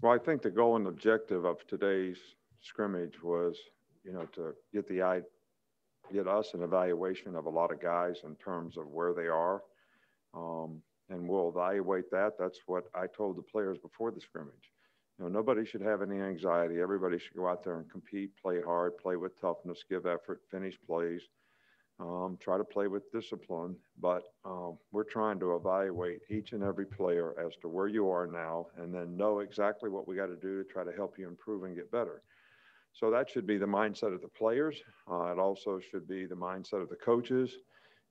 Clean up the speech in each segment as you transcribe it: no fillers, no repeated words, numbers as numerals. Well, I think the goal and objective of today's scrimmage was, you know, to get us an evaluation of a lot of guys in terms of where they are. And we'll evaluate that. That's what I told the players before the scrimmage. You know, nobody should have any anxiety. Everybody should go out there and compete, play hard, play with toughness, give effort, finish plays, try to play with discipline. But we're trying to evaluate each and every player as to where you are now, and then know exactly what we got to do to try to help you improve and get better. So that should be the mindset of the players. It also should be the mindset of the coaches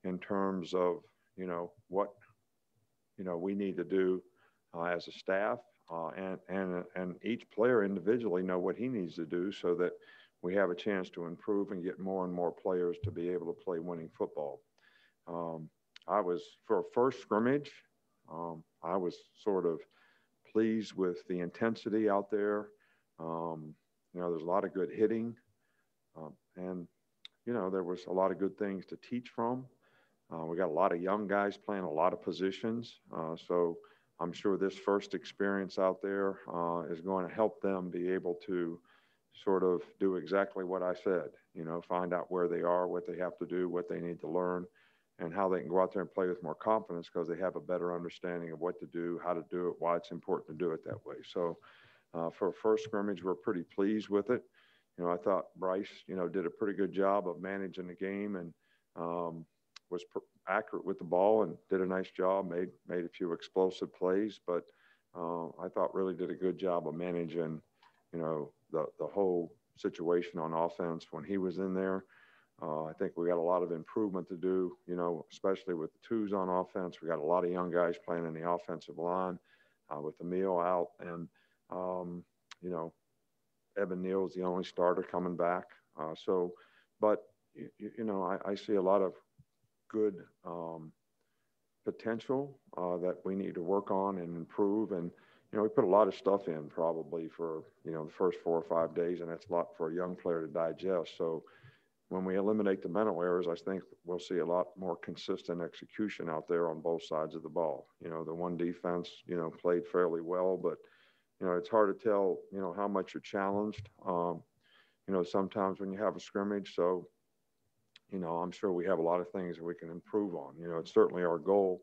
in terms of, you know, what, you know, we need to do as a staff. And each player individually know what he needs to do so that we have a chance to improve and get more and more players to be able to play winning football. I was, for a first scrimmage, I was sort of pleased with the intensity out there. You know, there's a lot of good hitting, and, you know, there was a lot of good things to teach from. We got a lot of young guys playing a lot of positions, so I'm sure this first experience out there is going to help them be able to sort of do exactly what I said, you know, find out where they are, what they have to do, what they need to learn, and how they can go out there and play with more confidence because they have a better understanding of what to do, how to do it, why it's important to do it that way. So for a first scrimmage, we're pretty pleased with it. You know, I thought Bryce, you know, did a pretty good job of managing the game and was accurate with the ball and did a nice job, made a few explosive plays, but I thought really did a good job of managing, you know, the whole situation on offense when he was in there. I think we got a lot of improvement to do, you know, especially with the twos on offense. We got a lot of young guys playing in the offensive line with Emil out, and, you know, Evan Neal is the only starter coming back. But, you know, I see a lot of good potential that we need to work on and improve. And, you know, we put a lot of stuff in probably for, you know, the first 4 or 5 days, and that's a lot for a young player to digest. So when we eliminate the mental errors, I think we'll see a lot more consistent execution out there on both sides of the ball. You know, the one defense, you know, played fairly well, but, you know, it's hard to tell, you know, how much you're challenged, you know, sometimes when you have a scrimmage. So, you know, I'm sure we have a lot of things that we can improve on. You know, it's certainly our goal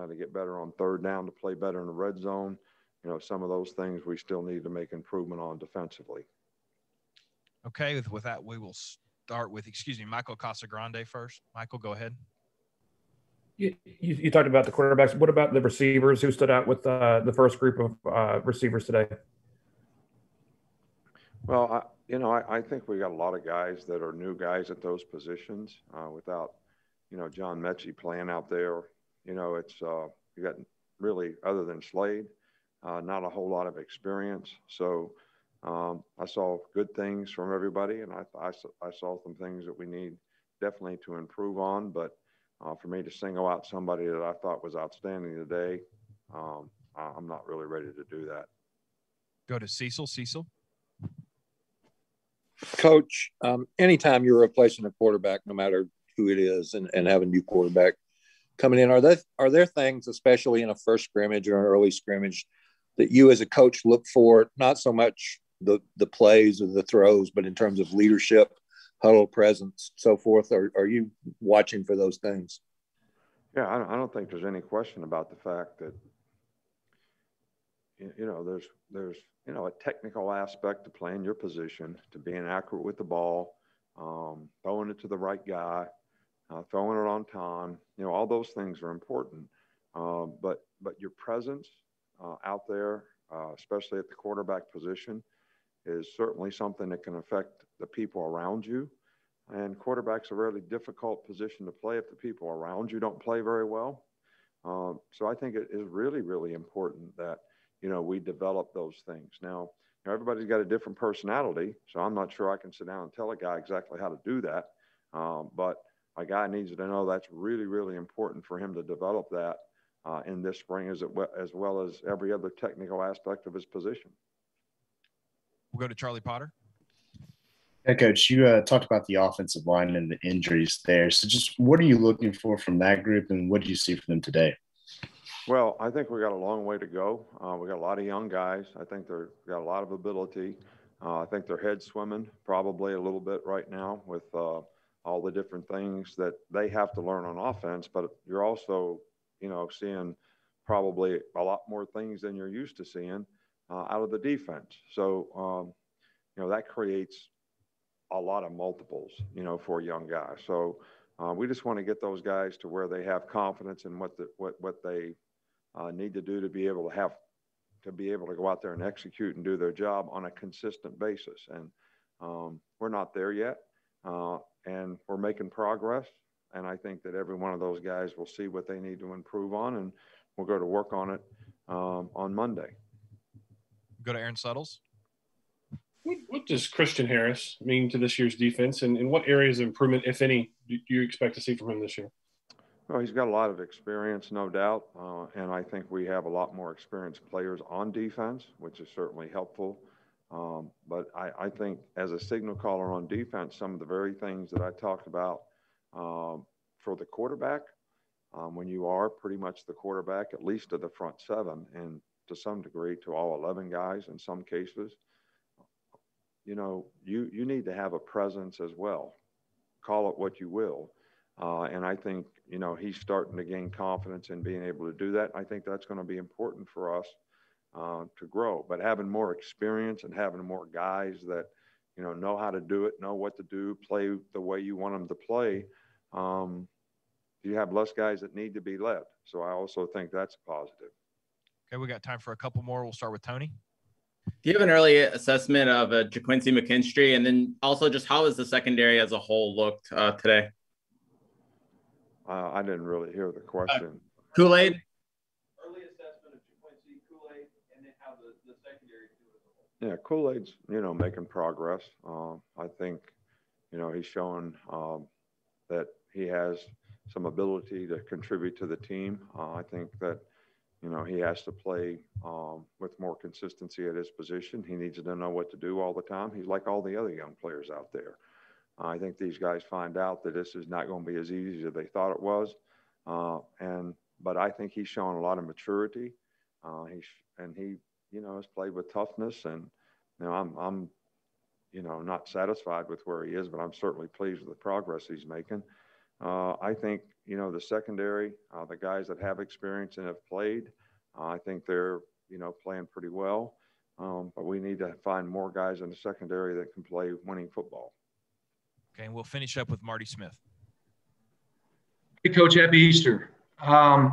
to get better on third down, to play better in the red zone. You know, some of those things we still need to make improvement on defensively. Okay, with that, we will start with, excuse me, Michael Casagrande first. Michael, go ahead. You talked about the quarterbacks. What about the receivers? Who stood out with the first group of receivers today? Well, you know, I think we got a lot of guys that are new guys at those positions. Without, you know, John Metchie playing out there, you know, it's you got really, other than Slade, not a whole lot of experience. So I saw good things from everybody, and I saw some things that we need definitely to improve on. But for me to single out somebody that I thought was outstanding today, I'm not really ready to do that. Go to Cecil. Cecil. Coach, anytime you're replacing a quarterback, no matter who it is, and have a new quarterback coming in, are there things, especially in a first scrimmage or an early scrimmage, that you as a coach look for, not so much the plays or the throws, but in terms of leadership, huddle presence, so forth? Are you watching for those things? Yeah, I don't think there's any question about the fact that, you know, there's you know, a technical aspect to playing your position, to being accurate with the ball, throwing it to the right guy, throwing it on time. You know, all those things are important. But your presence out there, especially at the quarterback position, is certainly something that can affect the people around you. And quarterback's a really difficult position to play if the people around you don't play very well. So I think it is really, really important that, you know, we develop those things. Now, you know, everybody's got a different personality, so I'm not sure I can sit down and tell a guy exactly how to do that. But a guy needs to know that's really, really important for him to develop that in this spring, as well as every other technical aspect of his position. We'll go to Charlie Potter. Yeah, Coach, you talked about the offensive line and the injuries there. So just what are you looking for from that group, and what do you see from them today? Well, I think we got a long way to go. We got a lot of young guys. I think they've got a lot of ability. I think their head's swimming probably a little bit right now with all the different things that they have to learn on offense. But you're also, you know, seeing probably a lot more things than you're used to seeing out of the defense. So, you know, that creates a lot of multiples, you know, for young guys. So we just want to get those guys to where they have confidence in what they need to do to be able to have to be able to go out there and execute and do their job on a consistent basis. And we're not there yet, and we're making progress. And I think that every one of those guys will see what they need to improve on, and we'll go to work on it on Monday. Go to Aaron Suttles. What does Christian Harris mean to this year's defense, and what areas of improvement, if any, do you expect to see from him this year? Well, he's got a lot of experience, no doubt, and I think we have a lot more experienced players on defense, which is certainly helpful. But I think as a signal caller on defense, some of the very things that I talked about for the quarterback, when you are pretty much the quarterback, at least of the front seven, and to some degree to all 11 guys in some cases, you know, you need to have a presence as well. Call it what you will. And I think, you know, he's starting to gain confidence in being able to do that. I think that's going to be important for us to grow. But having more experience and having more guys that, you know how to do it, know what to do, play the way you want them to play, you have less guys that need to be led. So I also think that's positive. Okay, we got time for a couple more. We'll start with Tony. Do you have an early assessment of JaQuincy McKinstry, and then also just how has the secondary as a whole looked today? I didn't really hear the question. Kool-Aid? Early assessment of JaQuincy, Kool-Aid, and then how the secondary do as a whole. Yeah, Kool-Aid's, you know, making progress. I think, you know, he's showing that he has some ability to contribute to the team. I think that, you know, he has to play with more consistency at his position. He needs to know what to do all the time. He's like all the other young players out there. I think these guys find out that this is not going to be as easy as they thought it was. But I think he's shown a lot of maturity. He you know, has played with toughness. And, you know, I'm you know, not satisfied with where he is, but I'm certainly pleased with the progress he's making. I think, you know, the secondary, the guys that have experience and have played, I think they're, you know, playing pretty well. But we need to find more guys in the secondary that can play winning football. Okay, and we'll finish up with Marty Smith. Hey, Coach, happy Easter. Happy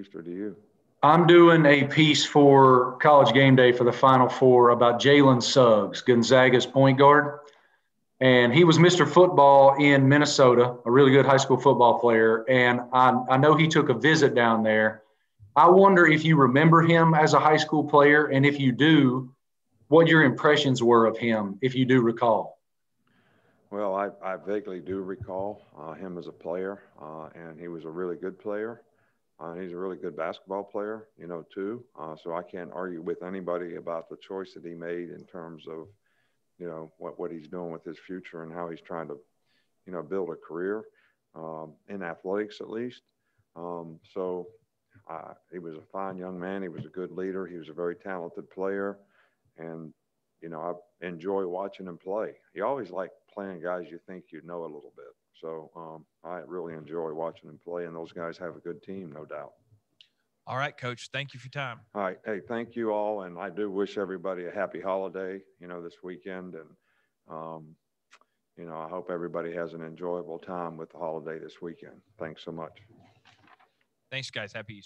Easter to you. I'm doing a piece for College Game Day for the Final Four about Jalen Suggs, Gonzaga's point guard. And he was Mr. Football in Minnesota, a really good high school football player. And I know he took a visit down there. I wonder if you remember him as a high school player, and if you do, what your impressions were of him, if you do recall. Well, I vaguely do recall him as a player, and he was a really good player. He's a really good basketball player, you know, too. So I can't argue with anybody about the choice that he made in terms of, you know, what he's doing with his future and how he's trying to, you know, build a career in athletics, at least. So he was a fine young man. He was a good leader. He was a very talented player. And, you know, I enjoy watching him play. He always liked playing guys you think you know a little bit. So I really enjoy watching him play, and those guys have a good team, no doubt. All right, Coach, thank you for your time. All right. Hey, thank you all. And I do wish everybody a happy holiday, you know, this weekend. And, you know, I hope everybody has an enjoyable time with the holiday this weekend. Thanks so much. Thanks, guys. Happy Easter.